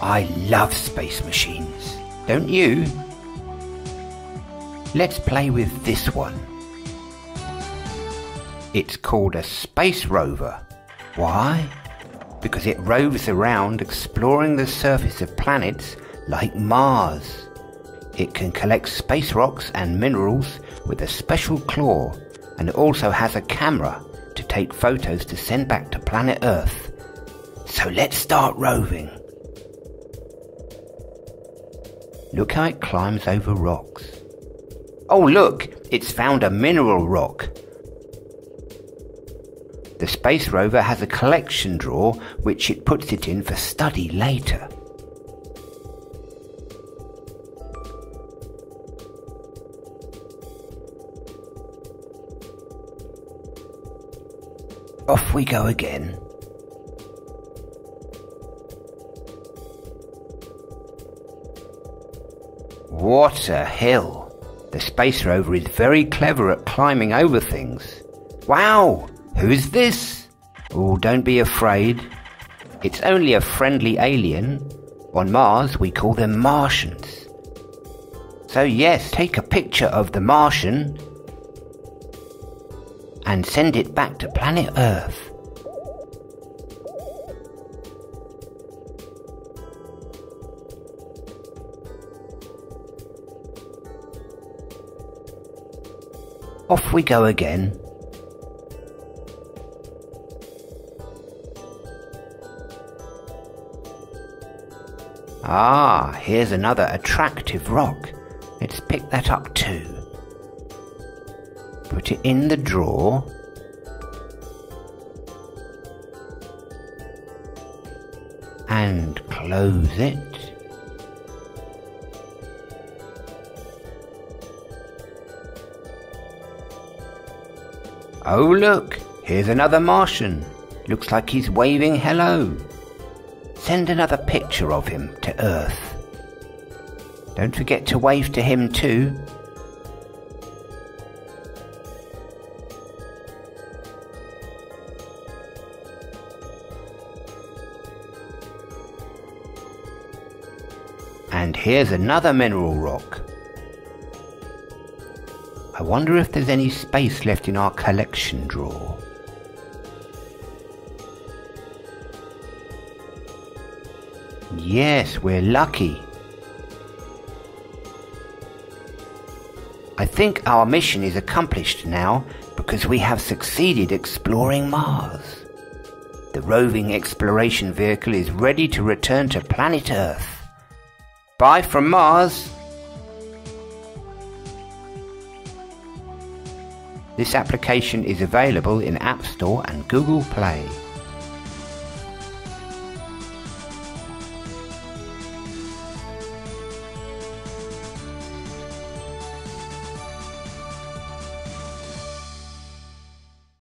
I love space machines, don't you? Let's play with this one. It's called a space rover. Why? Because it roves around exploring the surface of planets like Mars. It can collect space rocks and minerals with a special claw, and it also has a camera to take photos to send back to planet Earth. So let's start roving. Look how it climbs over rocks. Oh look, it's found a mineral rock. The space rover has a collection drawer which it puts it in for study later. Off we go again. What a hill! The space rover is very clever at climbing over things. Wow! Who's this? Oh, don't be afraid. It's only a friendly alien. On Mars, we call them Martians. So yes, take a picture of the Martian and send it back to planet Earth. Off we go again. Ah, here's another attractive rock. Let's pick that up too. Put it in the drawer. And close it. Oh look, here's another Martian. Looks like he's waving hello. Send another picture of him to Earth. Don't forget to wave to him too. And here's another mineral rock. I wonder if there's any space left in our collection drawer. Yes, we're lucky. I think our mission is accomplished now because we have succeeded exploring Mars. The roving exploration vehicle is ready to return to planet Earth. Bye from Mars! This application is available in App Store and Google Play.